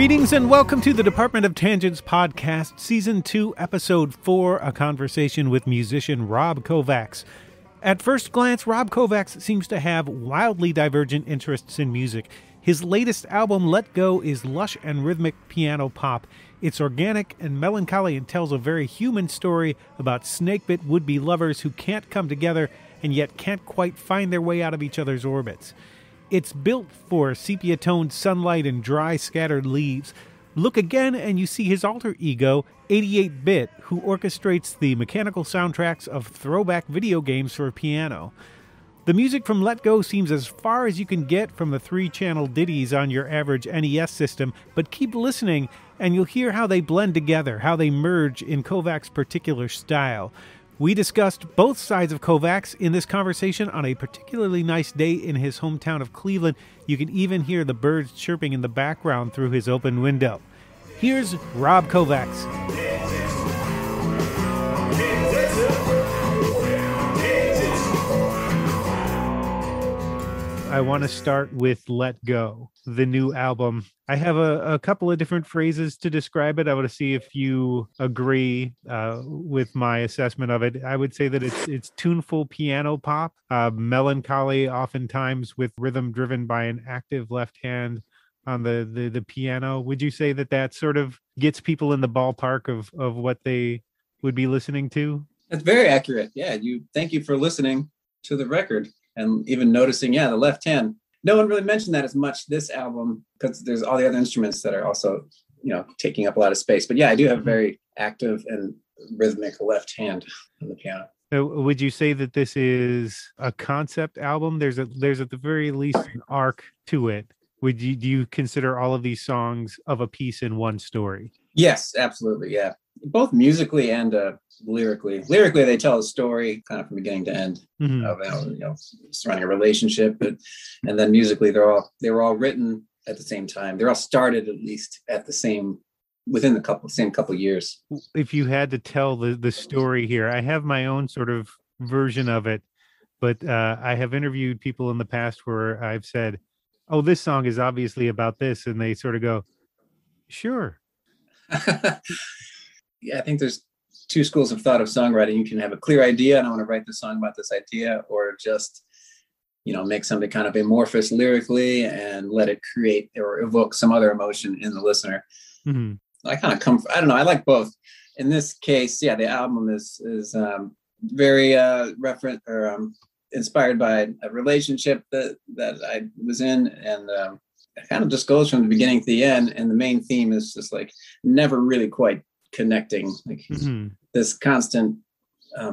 Greetings and welcome to the Department of Tangents podcast, Season 2, Episode 4, a conversation with musician Rob Kovacs. At first glance, Rob Kovacs seems to have wildly divergent interests in music. His latest album, Let Go, is lush and rhythmic piano pop. It's organic and melancholy and tells a very human story about snakebit would-be lovers who can't come together and yet can't quite find their way out of each other's orbits. It's built for sepia-toned sunlight and dry, scattered leaves. Look again and you see his alter ego, 88-Bit, who orchestrates the mechanical soundtracks of throwback video games for piano. The music from Let Go seems as far as you can get from the three-channel ditties on your average NES system, but keep listening and you'll hear how they blend together, how they merge in Kovacs' particular style. We discussed both sides of Kovacs in this conversation on a particularly nice day in his hometown of Cleveland. You can even hear the birds chirping in the background through his open window. Here's Rob Kovacs. I want to start with Let Go, the new album. I have a couple of different phrases to describe it. I want to see if you agree with my assessment of it. I would say that it's tuneful piano pop, melancholy, oftentimes with rhythm driven by an active left hand on the piano. Would you say that sort of gets people in the ballpark of what they would be listening to? That's very accurate. Yeah, thank you for listening to the record and even noticing, the left hand. No one really mentioned that as much this album because there's all the other instruments that are also, taking up a lot of space. But yeah, I do have a very active and rhythmic left hand on the piano. So would you say that this is a concept album? There's at the very least an arc to it. Do you consider all of these songs of a piece in one story? Yes, absolutely. Yeah. Both musically and lyrically. Lyrically, they tell a story kind of from beginning to end of surrounding a relationship, and then musically, they were all written at the same time. They're all started at least at the same within the couple years. If you had to tell the story here, I have my own sort of version of it, but I have interviewed people in the past where I've said, "Oh, this song is obviously about this," and they sort of go, "Sure." Yeah, I think there's two schools of thought of songwriting. You can have a clear idea, and I want to write the song about this idea, or just, make something kind of amorphous lyrically and let it create or evoke some other emotion in the listener. Mm-hmm. I kind of I don't know. I like both. In this case, the album is very referent or inspired by a relationship that I was in, and it kind of just goes from the beginning to the end. And the main theme is just like never really quite connecting, like this constant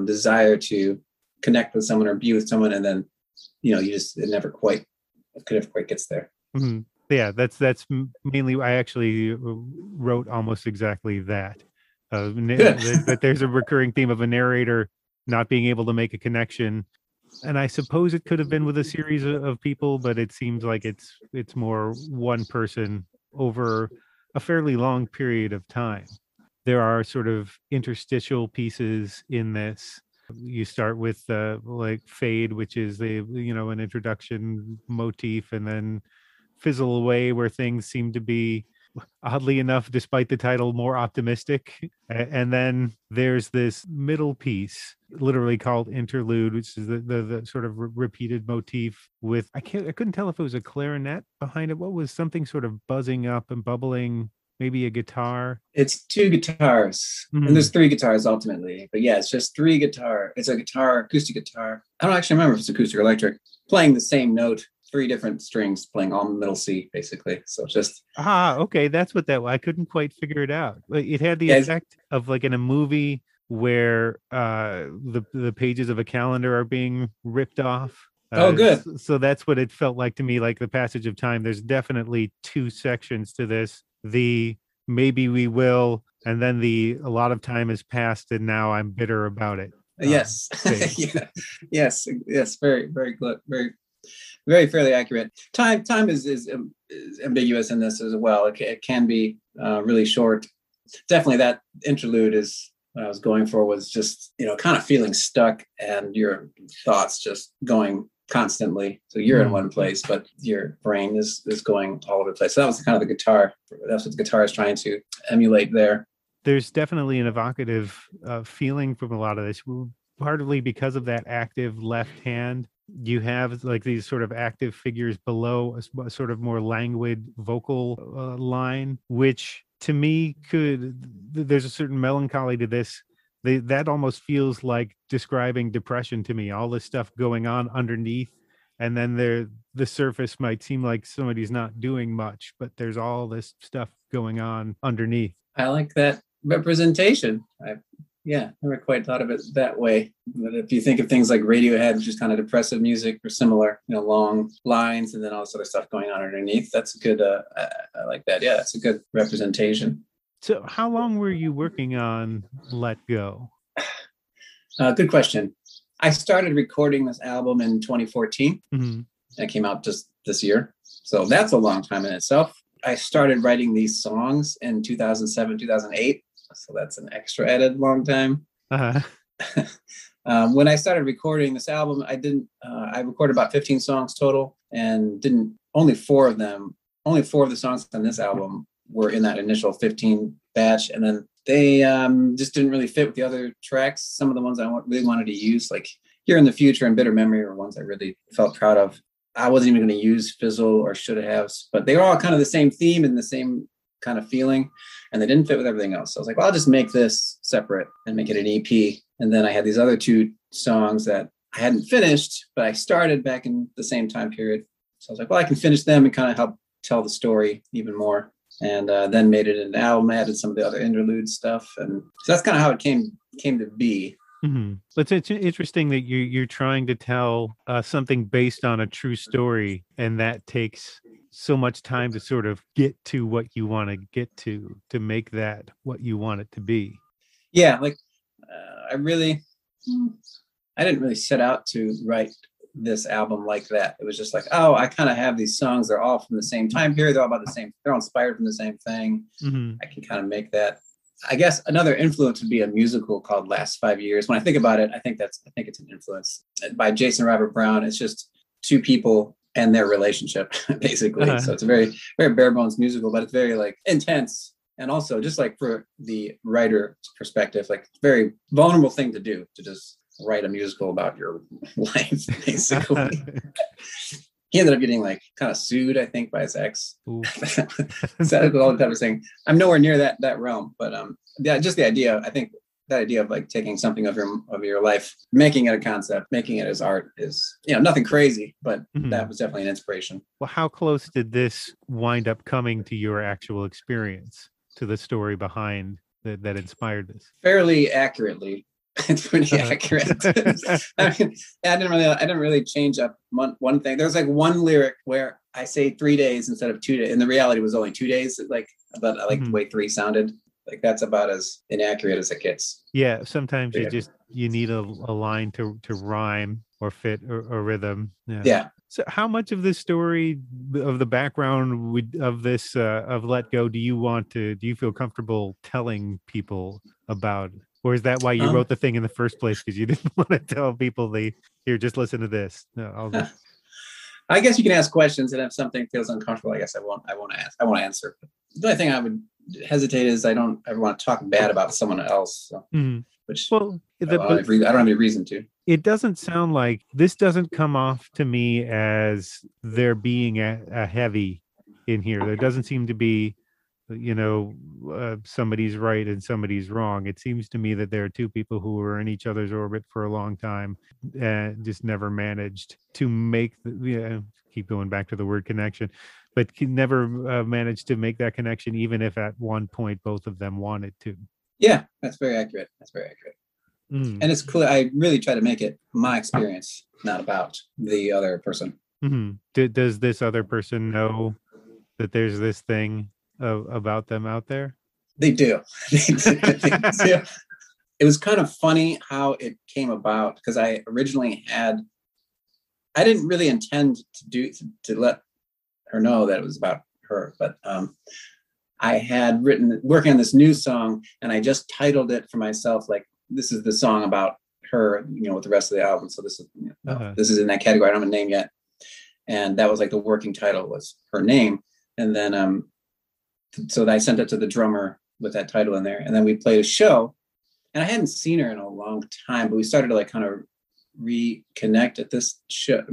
desire to connect with someone or be with someone, and then it never quite gets there. Mm-hmm. Yeah, that's mainly. I actually wrote almost exactly that. But there's a recurring theme of a narrator not being able to make a connection, and I suppose it could have been with a series of people, but it seems like it's more one person over a fairly long period of time. There are sort of interstitial pieces in this. You start with fade, which is an introduction motif, and then fizzle away, where things seem to be, oddly enough, despite the title, more optimistic. And then there's this middle piece, literally called interlude, which is the sort of repeated motif with I couldn't tell if it was a clarinet behind it. What was something sort of buzzing up and bubbling? Maybe a guitar. It's two guitars. Mm-hmm. And there's three guitars ultimately. But yeah, it's just three guitar. It's a guitar, acoustic guitar. I don't actually remember if it's acoustic or electric. Playing the same note, three different strings playing all middle C basically. So it's just. Ah, okay. That's what that was. I couldn't quite figure it out. It had the effect of like in a movie where the pages of a calendar are being ripped off. Oh, good. So that's what it felt like to me, like the passage of time. There's definitely two sections to this. The maybe we will, and then a lot of time has passed and now I'm bitter about it. Yes. Yes, very, very good, very, very fairly accurate. Time is ambiguous in this as well. It can be really short. Definitely that interlude is what I was going for, was just kind of feeling stuck and your thoughts just going constantly. So you're in one place, but your brain is going all over the place. So that was kind of the guitar. That's what the guitar is trying to emulate there. There's definitely an evocative feeling from a lot of this, partly because of that active left hand. You have like these sort of active figures below a sort of more languid vocal line, which to me there's a certain melancholy to this. That almost feels like describing depression to me, all this stuff going on underneath. And then the surface might seem like somebody's not doing much, but there's all this stuff going on underneath. I like that representation. Yeah, never quite thought of it that way. But if you think of things like Radiohead, which is kind of depressive music or similar, long lines and then all this other stuff going on underneath, that's a good, I like that. Yeah, that's a good representation. So how long were you working on Let Go? Good question. I started recording this album in 2014. Mm-hmm. It came out just this year. So that's a long time in itself. I started writing these songs in 2007, 2008. So that's an extra added long time. Uh-huh. When I started recording this album, I recorded about 15 songs total, and only four of the songs on this album were in that initial 15 batch, and then they just didn't really fit with the other tracks. Some of the ones I really wanted to use, like Here in the Future and Bitter Memory, were ones I really felt proud of. I wasn't even going to use Fizzle or Should Have, but they were all kind of the same theme and the same kind of feeling, and they didn't fit with everything else. So I was like, well, I'll just make this separate and make it an EP. And then I had these other two songs that I hadn't finished, but I started back in the same time period. So I was like, well, I can finish them and kind of help tell the story even more. And then made it an album, added some of the other interlude stuff. And so that's kind of how it came to be. Mm-hmm. It's interesting that you're trying to tell something based on a true story, and that takes so much time to sort of get to what you want to get to make that what you want it to be. Yeah, like I didn't really set out to write this album like that. It was just like, oh, I kind of have these songs. They're all from the same time period. They're all about the same. They're all inspired from the same thing. Mm-hmm. I can kind of make that. I guess another influence would be a musical called Last 5 Years. When I think about it, I think it's an influence by Jason Robert Brown. It's just two people and their relationship, basically. Uh-huh. So it's a very, very bare bones musical, but it's very like intense. And also just like for the writer's perspective, like very vulnerable thing to do, to just write a musical about your life, basically. He ended up getting like kind of sued, I think, by his ex. Said it all the time, saying, I'm nowhere near that realm. But yeah, just the idea, I think that idea of like taking something of your life, making it a concept, making it as art is, nothing crazy, but that was definitely an inspiration. Well, how close did this wind up coming to your actual experience, to the story behind that inspired this? Fairly accurately. It's pretty accurate. I mean, I didn't really change up one thing. There was like one lyric where I say 3 days instead of 2 days, and the reality was only 2 days. But I like the way 3 sounded. Like that's about as inaccurate as it gets. Yeah, sometimes you need a line to rhyme or fit or rhythm. Yeah. So, how much of this story, of the background of this of Let Go, do you feel comfortable telling people about? Or is that why you wrote the thing in the first place? Because you didn't want to tell people here, just listen to this. No, I guess you can ask questions, and if something feels uncomfortable, I guess I won't ask. I won't answer. The only thing I would hesitate is I don't ever want to talk bad about someone else. So, I don't have any reason to. It doesn't sound like this. Doesn't come off to me as there being a heavy in here. There doesn't seem to be. Somebody's right and somebody's wrong. It seems to me that there are two people who were in each other's orbit for a long time and just never managed to make keep going back to the word connection, but never managed to make that connection, even if at one point both of them wanted to. Yeah, that's very accurate. And it's clear. I really try to make it my experience, not about the other person. Mm-hmm. Does this other person know that there's this thing about them out there? They do. It was kind of funny how it came about, because I originally I didn't really intend to let her know that it was about her, but I had working on this new song, and I just titled it for myself, like, this is the song about her, you know, with the rest of the album. So this is, you know, this is in that category. I don't have a name yet. And that was like the working title was her name. And then, so I sent it to the drummer with that title in there. And then we played a show, and I hadn't seen her in a long time, but we started to like kind of reconnect at this show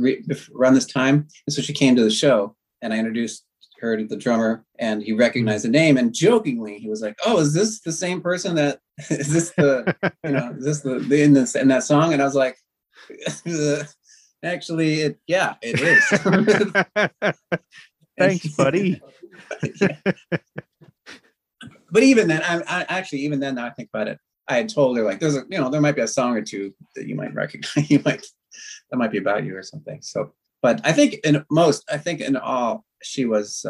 around this time. And so she came to the show, and I introduced her to the drummer, and he recognized the name, and jokingly he was like, "Oh, is this the same person that is this the you know, is this the in that song?" And I was like, "Actually, it is." Thanks, buddy. But even then, I now I think about it, I had told her like, "There's a, you know, there might be a song or two that you might recognize. That might be about you or something." So, but I think in all, she was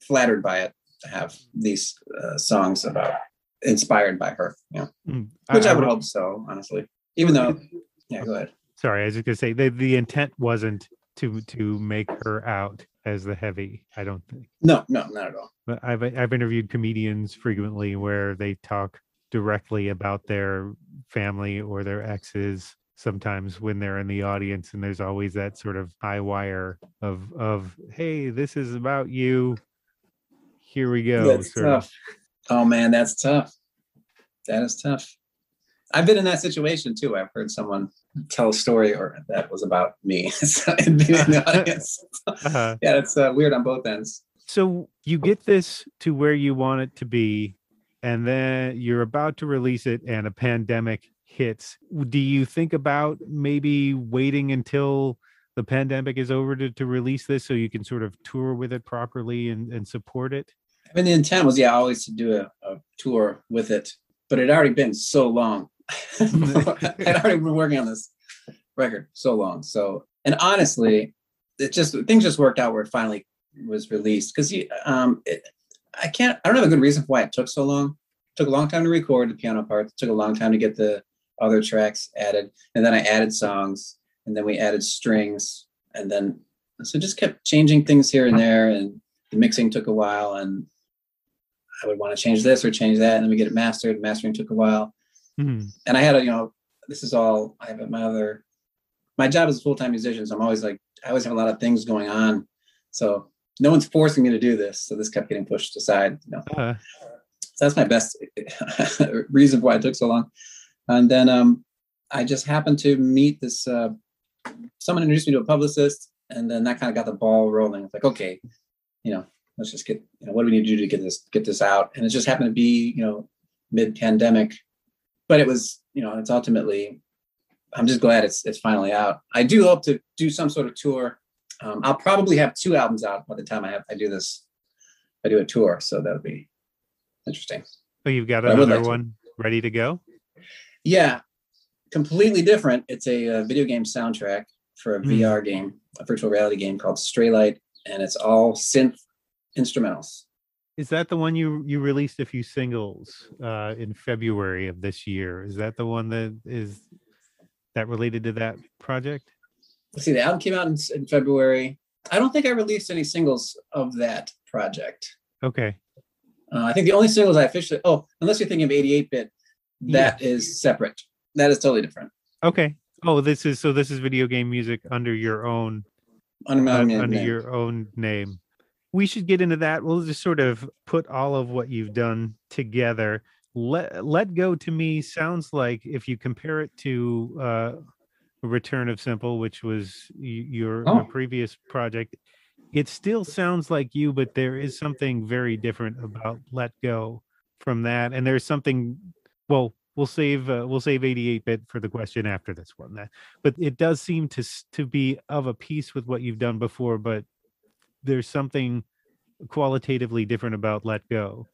flattered by it to have these songs about inspired by her. Yeah, which I would hope so, honestly. Even though, yeah, go ahead. Sorry, I was just gonna say the intent wasn't to make her out as the heavy, I don't think. No, not at all. But I've interviewed comedians frequently where they talk directly about their family or their exes sometimes when they're in the audience, and there's always that sort of high wire of hey, this is about you, here we go. That's tough. Oh man, that's tough. That is tough. I've been in that situation too. I've heard someone tell a story or that was about me and being in the audience. Yeah, that's weird on both ends. So you get this to where you want it to be, and then you're about to release it and a pandemic hits. Do you think about maybe waiting until the pandemic is over to release this so you can sort of tour with it properly and support it? I mean, the intent was, always to do a tour with it, but it had already been so long. I'd already been working on this record so long. So, and honestly, things just worked out where it finally was released, because I don't have a good reason for why it took so long. It took a long time to record the piano parts. It took a long time to get the other tracks added. And then I added songs, and then we added strings. And then, so just kept changing things here and there. And the mixing took a while, and I would want to change this or change that. And then we get it mastered. Mastering took a while. Mm-hmm. And I had my job is a full-time musician. So I'm always like, I always have a lot of things going on. So no one's forcing me to do this. So this kept getting pushed aside. You know? So that's my best reason why it took so long. And then I just happened to meet this, someone introduced me to a publicist, and then that kind of got the ball rolling. It's like, okay, you know, let's just get, you know, what do we need to do to get this out? And it just happened to be, you know, mid-pandemic, but it was, you know, it's ultimately, I'm just glad it's finally out. I do hope to do some sort of tour. I'll probably have two albums out by the time I do a tour, so that'll be interesting. So you've got another one ready to go? Yeah, completely different. It's a video game soundtrack for a VR game, a virtual reality game called Straylight, and it's all synth instrumentals. Is that the one you released a few singles in February of this year? Is that the one that is that related to that project? Let's see, the album came out in February. I don't think I released any singles of that project. Okay. I think the only singles I officially... Oh, unless you're thinking of 88-Bit, that is separate. That is totally different. Okay. Oh, this is video game music under your own... Under your own name. We should get into that. We'll just sort of put all of what you've done together. Let Go to me sounds like, if you compare it to... Return of Simple, which was your previous project, it still sounds like you, but there is something very different about Let Go from that. And there's something, well, we'll save 88-Bit for the question after this one. But it does seem to be of a piece with what you've done before, but there's something qualitatively different about Let Go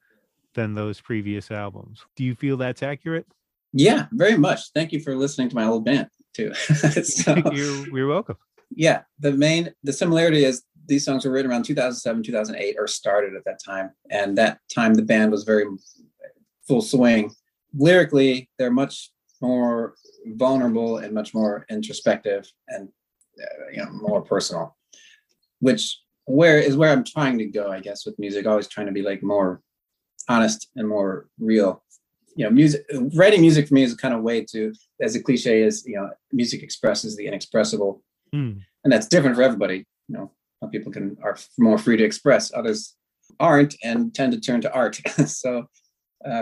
than those previous albums. Do you feel that's accurate? Yeah, very much. Thank you for listening to my old band too. So, you're welcome. Yeah, the similarity is these songs were written around 2007, 2008, or started at that time. And that time the band was very full swing. Lyrically, they're much more vulnerable and much more introspective and more personal, which is where I'm trying to go, I guess, with music. Always trying to be like more honest and more real. you know, music, writing music for me is a kind of way to, as a cliche is, you know, music expresses the inexpressible. And that's different for everybody. You know, some people are more free to express, others aren't and tend to turn to art. So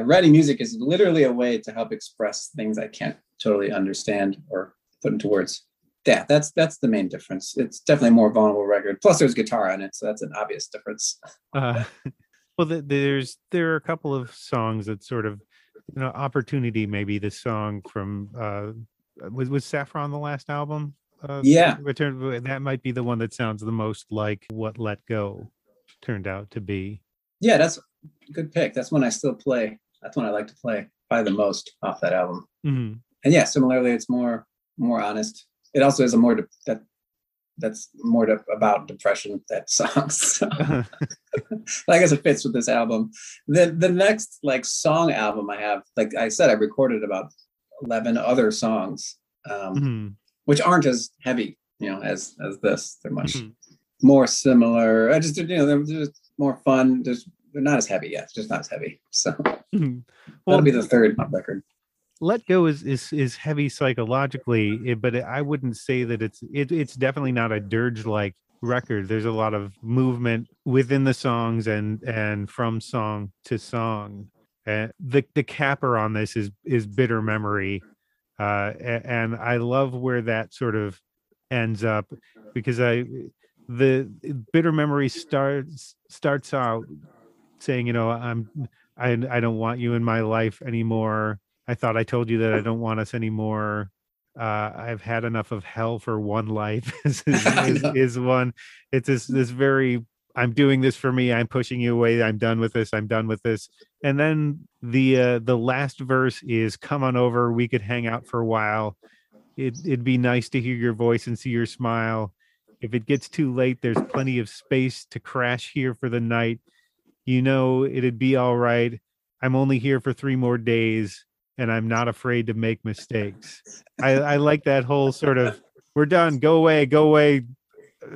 writing music is literally a way to help express things I can't totally understand or put into words. Yeah, that's the main difference. It's definitely a more vulnerable record. Plus, there's guitar on it, so that's an obvious difference. Well, there are a couple of songs that sort of, you know, opportunity. Maybe the song from was Saffron the last album? Yeah, Return. That might be the one that sounds the most like what Let Go turned out to be. Yeah, that's a good pick. That's one I still play. That's one I like to play probably the most off that album. Mm-hmm. And yeah, similarly, it's more honest. It also is a more about depression, that song. So I guess it fits with this album. The next like song album I have, like I said, I recorded about 11 other songs, which aren't as heavy, you know, as this. They're much more similar. I just, you know, they're just more fun. They're not as heavy yet. Just not as heavy. So that'll be the third record. Let Go is heavy psychologically, but I wouldn't say that it's definitely not a dirge-like record. There's a lot of movement within the songs and from song to song. The capper on this is Bitter Memory, and I love where that sort of ends up, because the Bitter Memory starts out saying, you know, I don't want you in my life anymore. I thought I told you that I don't want us anymore. I've had enough of hell for one life. is one. It's this very, I'm doing this for me. I'm pushing you away. I'm done with this. I'm done with this. And then the last verse is, come on over. We could hang out for a while. It'd be nice to hear your voice and see your smile. If it gets too late, there's plenty of space to crash here for the night. You know, it'd be all right. I'm only here for 3 more days. And I'm not afraid to make mistakes. I like that whole sort of, we're done, go away.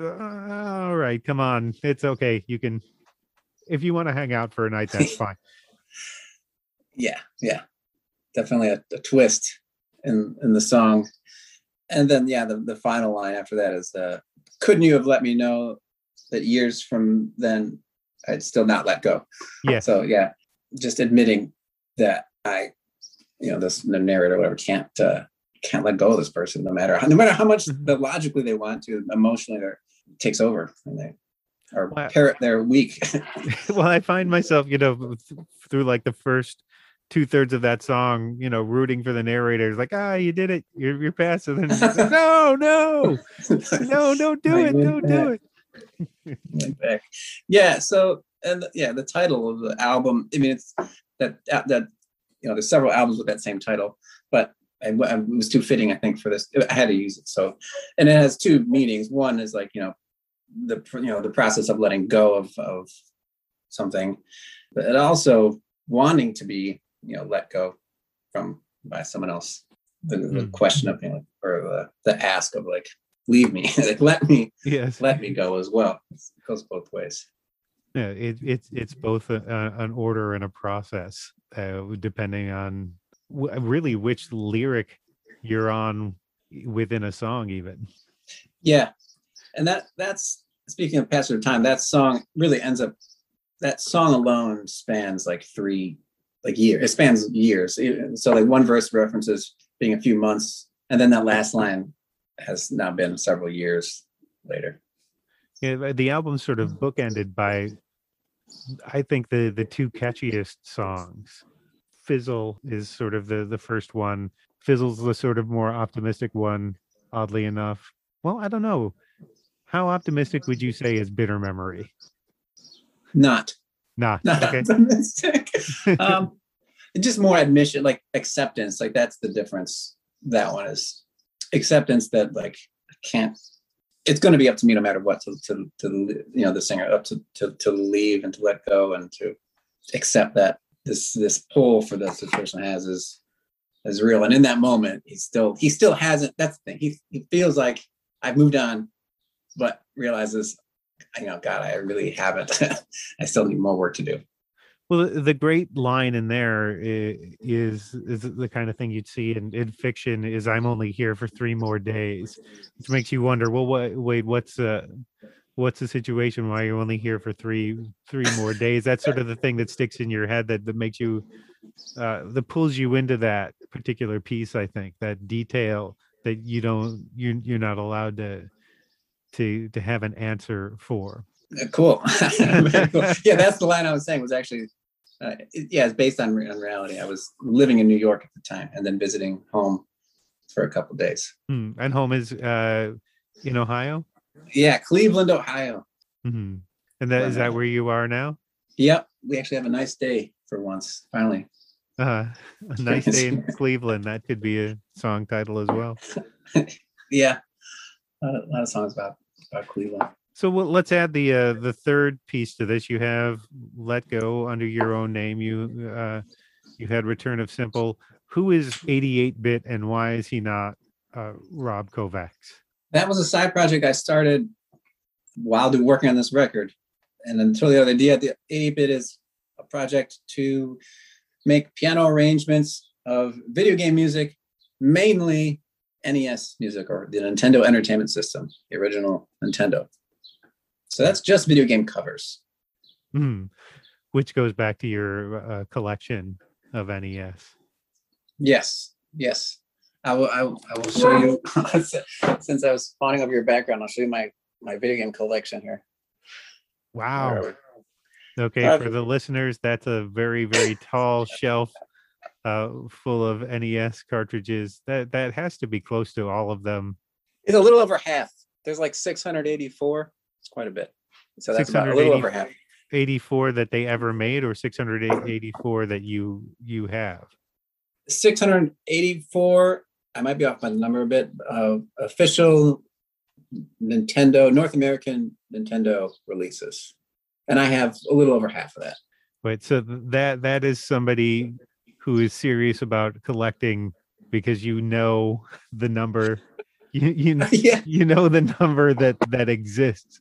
All right, come on. It's okay. You can, if you want to hang out for a night, that's fine. Yeah. Definitely a twist in the song. And then, yeah, the final line after that is, couldn't you have let me know that years from then I'd still not let go? Yeah. So, yeah, just admitting that the narrator or whatever can't let go of this person, no matter how much that logically they want to, emotionally it takes over and they are they're weak. Well, I find myself, you know, through like the first 2/3 of that song, you know, rooting for the narrator. Like, you did it, you're past. And then like, no, don't do it, don't do it. Yeah. So, and yeah, the title of the album. I mean, it's that. You know, there's several albums with that same title, but it was too fitting, I think, for this. I had to use it. So, and it has 2 meanings. One is like, you know, the process of letting go of something, but also wanting to be, you know, let go from by someone else. The question of, you know, or the ask of like, leave me, like let me go as well. It goes both ways. Yeah, it's both an order and a process, depending on really which lyric you're on within a song, even. Yeah, and that's speaking of passage of time. That song really ends up. That song alone spans like 3, like years. It spans years. So like one verse references being a few months, and then that last line has now been several years later. Yeah, the album's sort of bookended by, I think, the 2 catchiest songs. Fizzle is sort of the first one. Fizzle's the sort of more optimistic one, oddly enough. Well, I don't know. How optimistic would you say is Bitter Memory? Not okay. Optimistic. Just more admission, like acceptance. Like that's the difference. That one is acceptance that like I can't. It's going to be up to me no matter what to you know, the singer, up to leave and to let go and to accept that this pull for that situation has is real. And in that moment, he still hasn't. That's the thing. He feels like I've moved on, but realizes, you know, God, I really haven't. I still need more work to do. Well, the great line in there is the kind of thing you'd see in fiction is "I'm only here for 3 more days," which makes you wonder, well, wait, what's the situation? Why are you only here for three more days? That's sort of the thing that sticks in your head that makes you, that pulls you into that particular piece. I think that detail that you're not allowed to have an answer for. Cool. Cool. Yeah, that's the line I was saying was actually, it's based on reality. I was living in New York at the time and then visiting home for a couple of days. And home is in Ohio? Yeah, Cleveland, Ohio. Mm-hmm. And that is that where you are now? Yep. We actually have a nice day for once, finally. A nice day in Cleveland. That could be a song title as well. Yeah. A lot of songs about Cleveland. So let's add the third piece to this. You have Let Go under your own name. You had Return of Simple. Who is 88-Bit and why is he not Rob Kovacs? That was a side project I started while working on this record. And then totally other idea, the 88-Bit is a project to make piano arrangements of video game music, mainly NES music or the Nintendo Entertainment System, the original Nintendo. So that's just video game covers. Mm. Which goes back to your collection of NES. Yes. I will show you, since I was fawning over your background, I'll show you my video game collection here. Wow. Okay, for the listeners, that's a very, very tall shelf full of NES cartridges. That has to be close to all of them. It's a little over half. There's like 684. It's quite a bit. So that's about a little over half. 84 that they ever made, or 684 that you have? 684. I might be off by the number a bit. Official Nintendo, North American Nintendo releases, and I have a little over half of that. Wait, so that is somebody who is serious about collecting, because you know the number. You know the number that exists.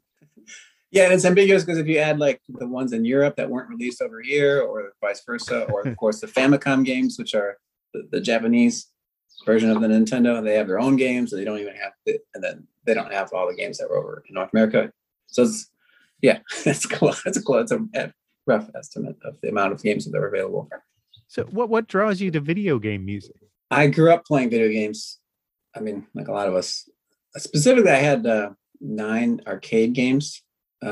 Yeah, and it's ambiguous because if you add like the ones in Europe that weren't released over here, or vice versa, or of course the Famicom games, which are the Japanese version of the Nintendo, they have their own games, and they don't even have they don't have all the games that were over in North America. So it's a rough estimate of the amount of games that are available. So what draws you to video game music? I grew up playing video games. I mean, like a lot of us. Specifically, I had 9 arcade games.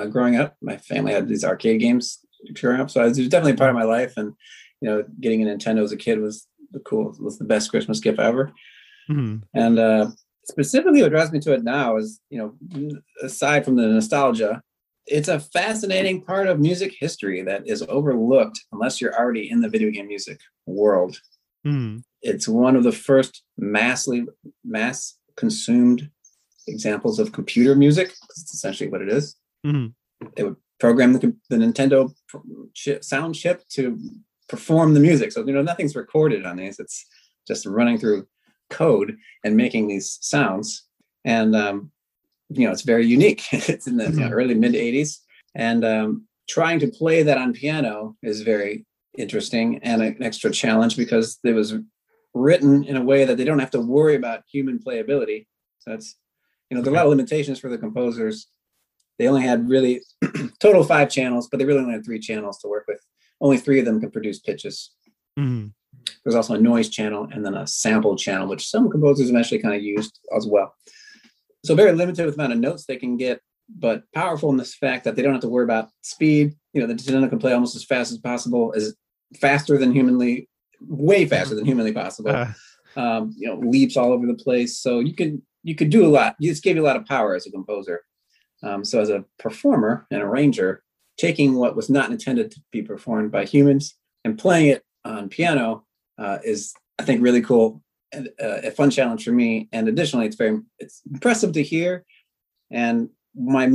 Growing up, my family had these arcade games growing up, so it was definitely part of my life. And getting a Nintendo as a kid was the best Christmas gift ever. Mm-hmm. And specifically, what drives me to it now is, aside from the nostalgia, it's a fascinating part of music history that is overlooked unless you're already in the video game music world. Mm-hmm. It's one of the first mass consumed examples of computer music. It's essentially what it is. Mm-hmm. They would program the Nintendo sound chip to perform the music. So, nothing's recorded on these. It's just running through code and making these sounds. And, it's very unique. It's in the early mid 80s. And trying to play that on piano is very interesting and an extra challenge because it was written in a way that they don't have to worry about human playability. So that's, there are a lot of limitations for the composers. They only had really total 5 channels, but they really only had 3 channels to work with. Only 3 of them could produce pitches. Mm-hmm. There's also a noise channel and then a sample channel, which some composers eventually kind of used as well. So very limited with the amount of notes they can get, but powerful in this fact that they don't have to worry about speed. The Nintendo can play almost as fast as possible, way faster than humanly possible. Leaps all over the place. So you could do a lot. This gave you a lot of power as a composer. So as a performer and arranger, taking what was not intended to be performed by humans and playing it on piano is, I think, really cool and a fun challenge for me. And additionally, it's impressive to hear. And one of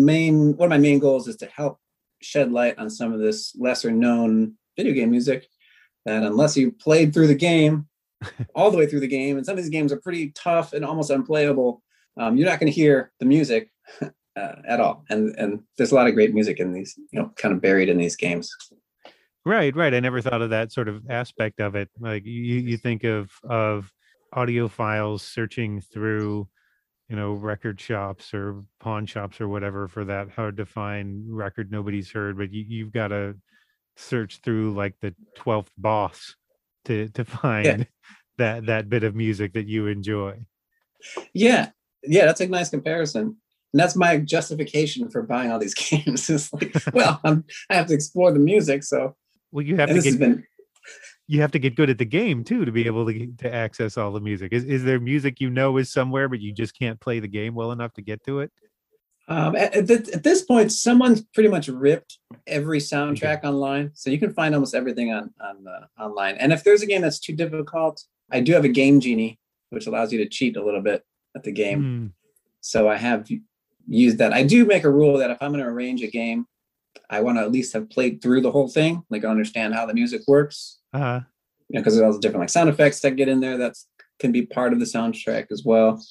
my main goals is to help shed light on some of this lesser known video game music that unless you played through the game, all the way through the game, and some of these games are pretty tough and almost unplayable, you're not going to hear the music at all. And there's a lot of great music in these, kind of buried in these games. Right. I never thought of that sort of aspect of it. Like you think of audiophiles searching through, record shops or pawn shops or whatever for that hard to find record nobody's heard, but you've got to search through like the 12th Boss to find that bit of music that you enjoy. Yeah, that's a nice comparison. And that's my justification for buying all these games. It's like, well, I have to explore the music, so. Well, you have to get good at the game too to be able to access all the music. Is there music is somewhere, but you just can't play the game well enough to get to it? At this point, someone's pretty much ripped every soundtrack online, so you can find almost everything on online. And if there's a game that's too difficult, I do have a Game Genie, which allows you to cheat a little bit at the game. Mm. So I have used that. I do make a rule that if I'm going to arrange a game, I want to at least have played through the whole thing, like understand how the music works. Uh-huh. Because there's all the different like sound effects that get in there that can be part of the soundtrack as well,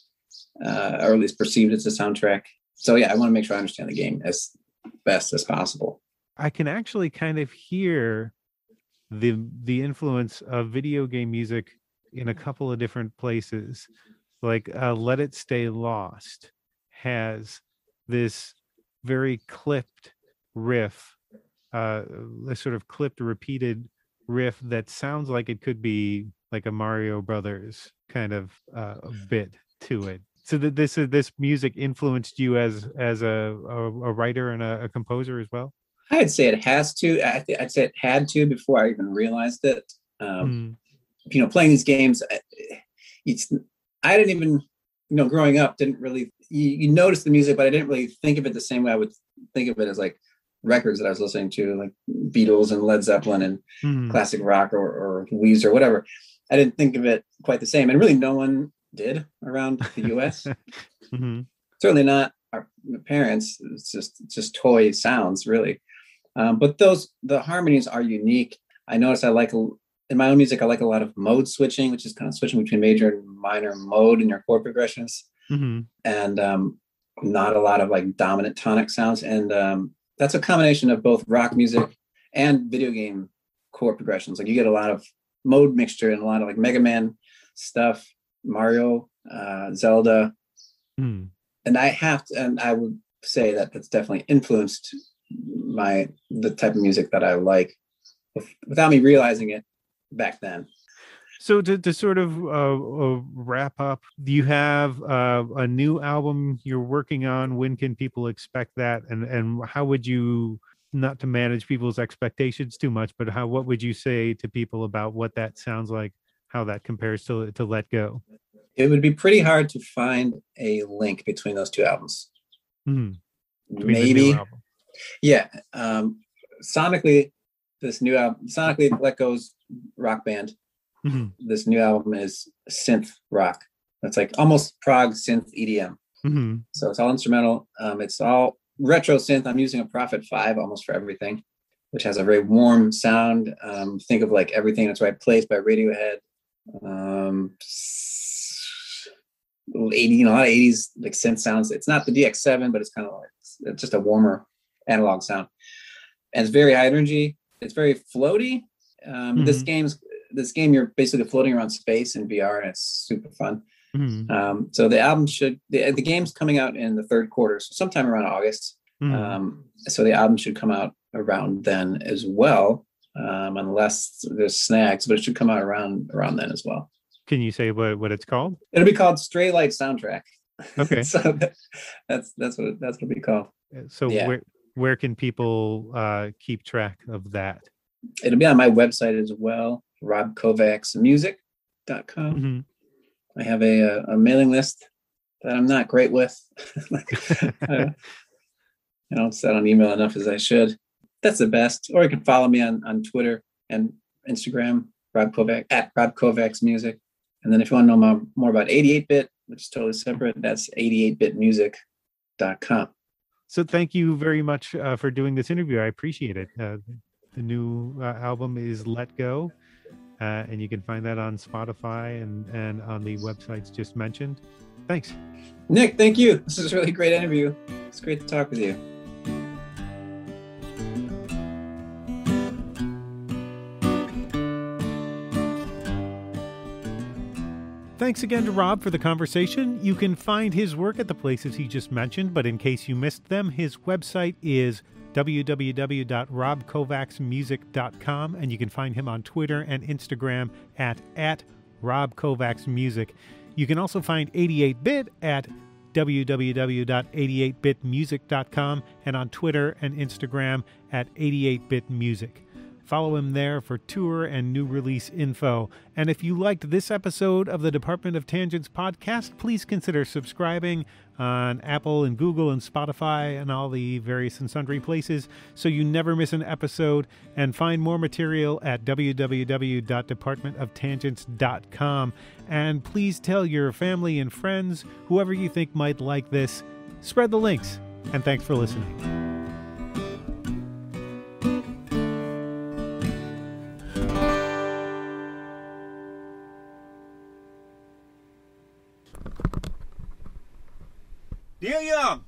or at least perceived as a soundtrack. So I want to make sure I understand the game as best as possible. I can actually kind of hear the influence of video game music in a couple of different places. Like Let It Stay Lost has this very clipped riff, a sort of clipped, repeated riff that sounds like it could be like a Mario Brothers kind of bit to it. So that this music influenced you as a writer and a composer as well? I'd say it has to. I'd say it had to before I even realized it. Playing these games, I didn't even, growing up, didn't really, you notice the music, but I didn't really think of it the same way I would think of it as like records that I was listening to, like Beatles and Led Zeppelin and classic rock or Weezer, whatever. I didn't think of it quite the same. And really no one did around the U.S. Certainly not our parents. It's just toy sounds, really. But the harmonies are unique. I notice in my own music, I like a lot of mode switching, which is kind of switching between major and minor mode in your chord progressions, and not a lot of like dominant tonic sounds. And that's a combination of both rock music and video game chord progressions. Like you get a lot of mode mixture and a lot of like Mega Man stuff, Mario, Zelda, and I would say that that's definitely influenced the type of music that I like, without me realizing it. Back then. So to sort of wrap up, do you have a new album you're working on? When can people expect that? And how would you, not to manage people's expectations too much, but what would you say to people about what that sounds like, how that compares to Let Go? It would be pretty hard to find a link between those two albums. Maybe. Album. Yeah. Sonically, this new album, sonically Let Go's rock band. This new album is synth rock. That's like almost prog synth EDM. So it's all instrumental. It's all retro synth. I'm using a Prophet 5 almost for everything, which has a very warm sound. Think of like Everything That's Right Place by Radiohead. 80, a lot of 80s like synth sounds. It's not the DX7, but it's kind of like it's just a warmer analog sound. And it's very high energy. It's very floaty. This game you're basically floating around space in VR, and it's super fun. So the album the game's coming out in the third quarter, so sometime around August. So the album should come out around then as well, unless there's snags, but it should come out around then as well. Can you say what it's called? It'll be called Straylight Soundtrack. Okay. So that's what it'll be called. So where can people keep track of that? It'll be on my website as well, robkovacsmusic.com. I have a mailing list that I'm not great with. I don't set on email enough as I should. That's the best. Or you can follow me on Twitter and Instagram, @robkovacsmusic. And then if you want to know more about 88-Bit, which is totally separate, that's 88bitmusic.com. So thank you very much for doing this interview. I appreciate it. The new album is Let Go, and you can find that on Spotify and on the websites just mentioned. Thanks. Nick, thank you. This is a really great interview. It's great to talk with you. Thanks again to Rob for the conversation. You can find his work at the places he just mentioned, but in case you missed them, his website is www.robkovacsmusic.com, and you can find him on Twitter and Instagram at robkovacsmusic. You can also find 88-Bit at www.88bitmusic.com and on Twitter and Instagram at 88bitmusic. Follow him there for tour and new release info. And if you liked this episode of the Department of Tangents podcast, please consider subscribing on Apple and Google and Spotify and all the various and sundry places so you never miss an episode. And find more material at www.departmentoftangents.com. And please tell your family and friends, whoever you think might like this, spread the links. And thanks for listening. Dear Young!